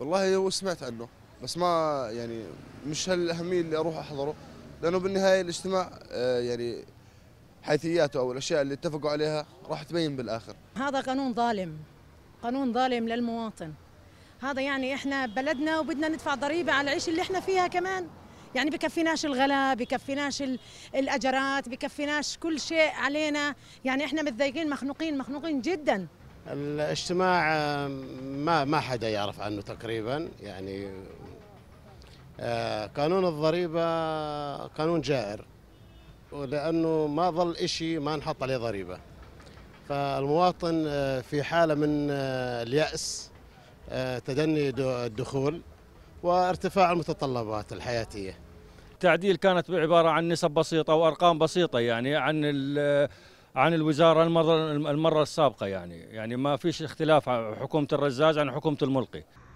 والله سمعت عنه بس ما يعني مش هالاهميه اللي اروح احضره، لانه بالنهايه الاجتماع يعني حيثياته او الاشياء اللي اتفقوا عليها راح تبين بالاخر. هذا قانون ظالم، قانون ظالم للمواطن. هذا يعني احنا بلدنا وبدنا ندفع ضريبه على العيش اللي احنا فيها كمان، يعني بكفيناش الغلاء، بكفيناش الاجرات، بكفيناش كل شيء علينا، يعني احنا متضايقين مخنوقين مخنوقين جدا. الاجتماع ما حدا يعرف عنه تقريبا، يعني قانون الضريبه قانون جائر، ولانه ما ظل إشي ما نحط عليه ضريبه، فالمواطن في حاله من اليأس، تدني الدخول وارتفاع المتطلبات الحياتيه. التعديل كانت بعباره عن نسب بسيطه وارقام بسيطه، يعني عن الوزاره المره السابقه، يعني ما فيش اختلاف حكومه الرزاز عن حكومه الملقي.